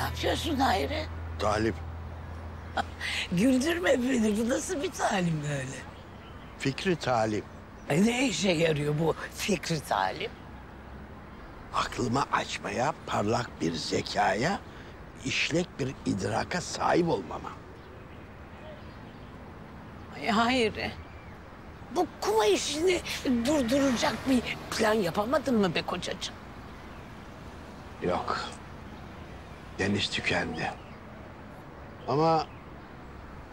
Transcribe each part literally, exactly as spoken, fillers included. Ne yapıyorsun Hayri? Talip. Güldürme beni. Bu nasıl bir talim böyle? Fikri talim. E ne işe yarıyor bu fikri talim? Aklımı açmaya, parlak bir zekaya, işlek bir idraka sahip olmama. Hayri. Bu kuma işini durduracak bir plan yapamadın mı be kocacığım? Yok. Deniz tükendi. Ama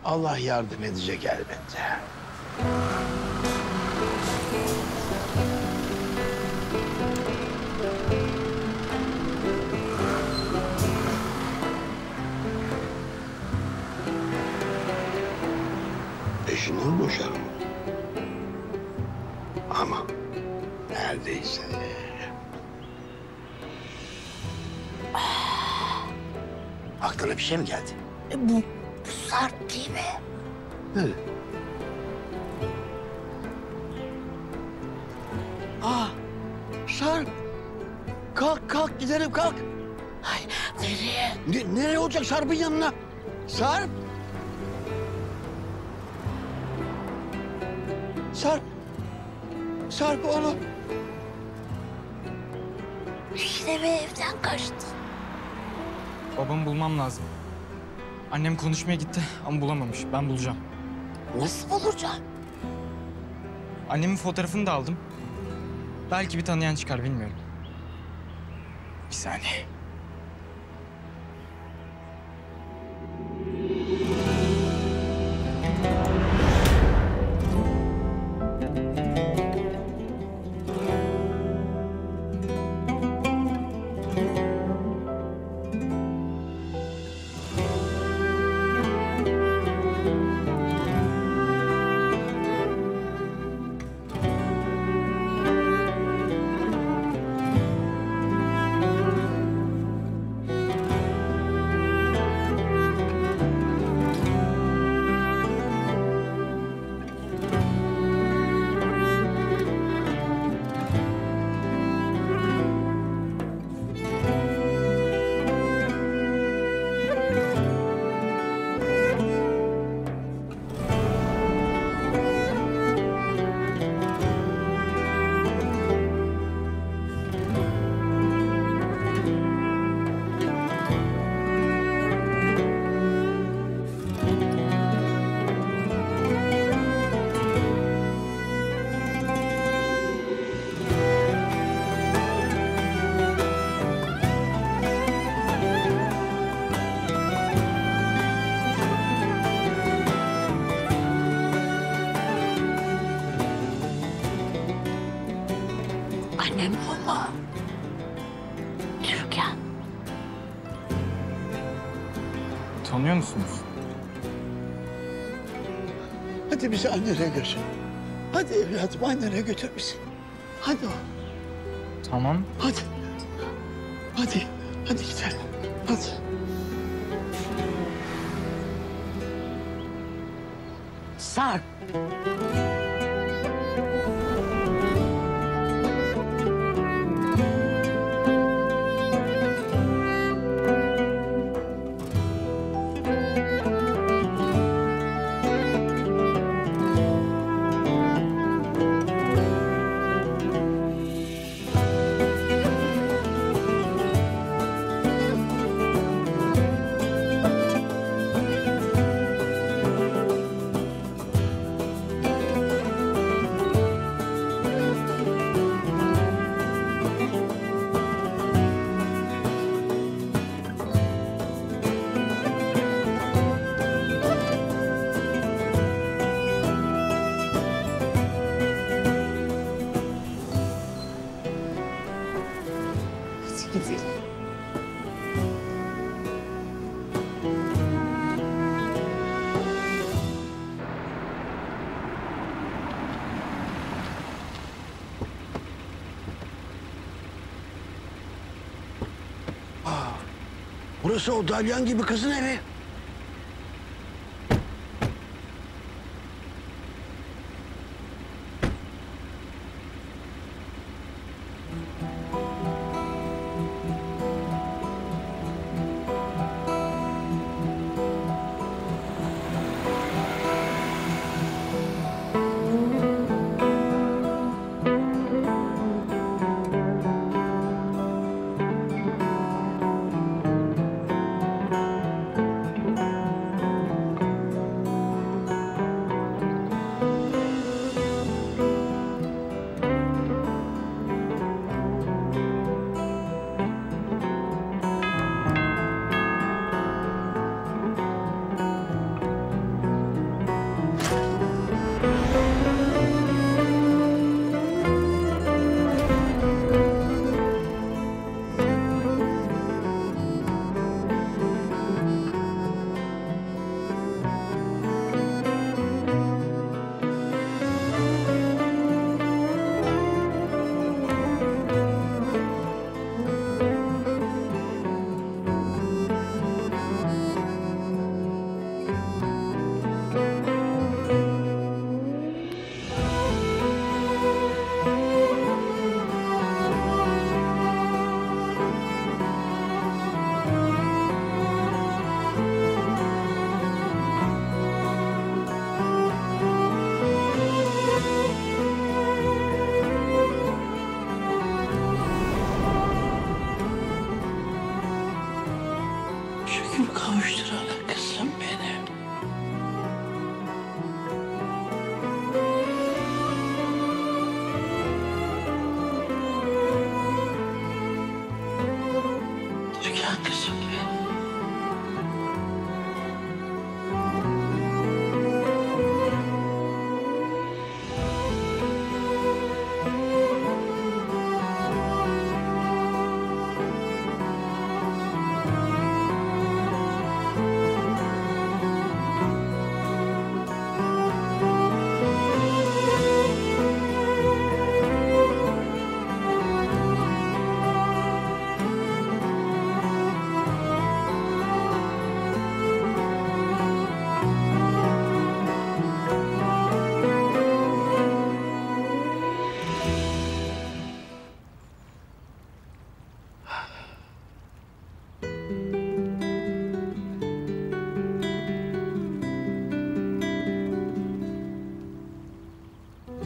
Allah yardım edecek elbette. Eşinden boşarım. Ama neredeyse... Aklına bir şey mi geldi? E bu, bu Sarp değil mi? Hı. Aa, Sarp. Kalk, kalk gidelim, kalk. Ay, nereye? Ne, nereye olacak? Sarp'ın yanına. Sarp. Sarp. Sarp oğlum. Yine mi evden kaçtın? Babamı bulmam lazım. Annem konuşmaya gitti ama bulamamış. Ben bulacağım. Nasıl bulacağım? Annemin fotoğrafını da aldım. Belki bir tanıyan çıkar, bilmiyorum. Bir saniye. Annem o mu? Türkan. Tanıyor musunuz? Hadi bizi annene götür. Hadi evladım, annene götür bizi. Hadi o. Tamam. Hadi. Hadi. Hadi gidelim. Hadi. Sarp. Burası o dalyan gibi kızın evi.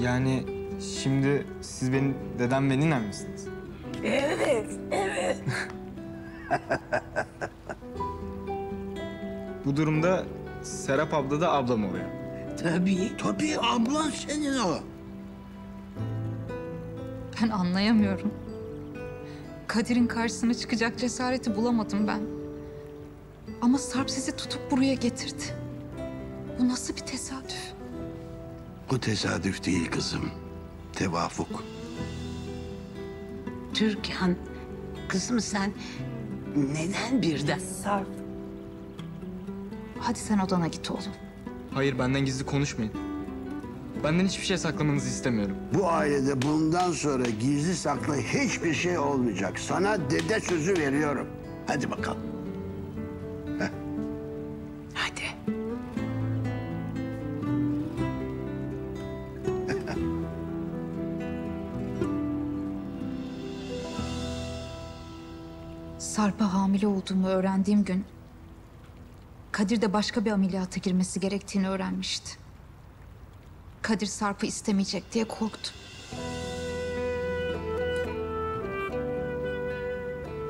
Yani şimdi siz benim dedem ve ninem misiniz? Evet, evet. Bu durumda Serap abla da ablam oluyor. Tabii, tabii ablan senin o. Ben anlayamıyorum. Kadir'in karşısına çıkacak cesareti bulamadım ben. Ama Sarp sizi tutup buraya getirdi. Bu nasıl bir tesadüf? Bu tesadüf değil kızım. Tevafuk. Türkan, kızım sen neden birden? Sarp. Hadi sen odana git oğlum. Hayır, benden gizli konuşmayın. Benden hiçbir şey saklamanızı istemiyorum. Bu ailede bundan sonra gizli saklı hiçbir şey olmayacak. Sana dede sözü veriyorum. Hadi bakalım. Heh. Hadi. Sarp'a hamile olduğumu öğrendiğim gün Kadir de başka bir ameliyata girmesi gerektiğini öğrenmişti. Kadir Sarp'ı istemeyecek diye korktum.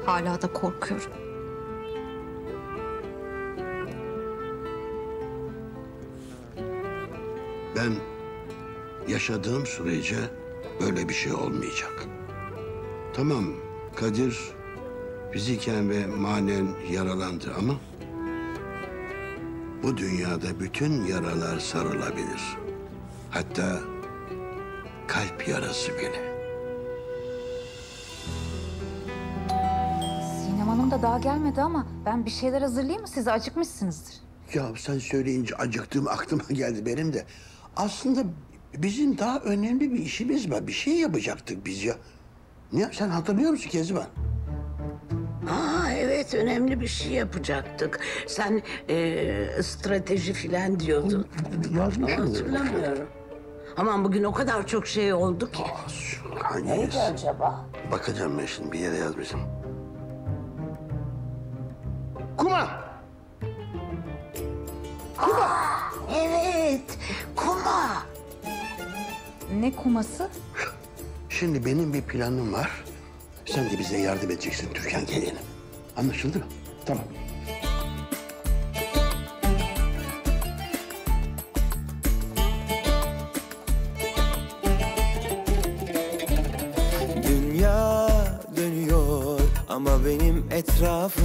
Hala da korkuyorum. Ben yaşadığım sürece böyle bir şey olmayacak. Tamam, Kadir fiziken ve manen yaralandı ama bu dünyada bütün yaralar sarılabilir. Hatta kalp yarası bile. Sinem Hanım da daha gelmedi ama ben bir şeyler hazırlayayım mı? Siz acıkmışsınızdır. Ya sen söyleyince acıktığım aklıma geldi benim de. Aslında bizim daha önemli bir işimiz var. Bir şey yapacaktık biz ya. Ne, sen hatırlıyor musun Kezban? Aa evet, önemli bir şey yapacaktık. Sen e, strateji filan diyordun. Hatırlamıyorum. Aman bugün o kadar çok şey oldu ki. Aa, şu, neydi acaba? Bakacağım ben şimdi, bir yere yazmışım. Kuma! Kuma! Aa, evet, kuma! Ne kuması? Şimdi benim bir planım var. Sen de bize yardım edeceksin Türkan gelene. Anlaşıldı mı? Tamam. Dünya dönüyor ama benim etrafım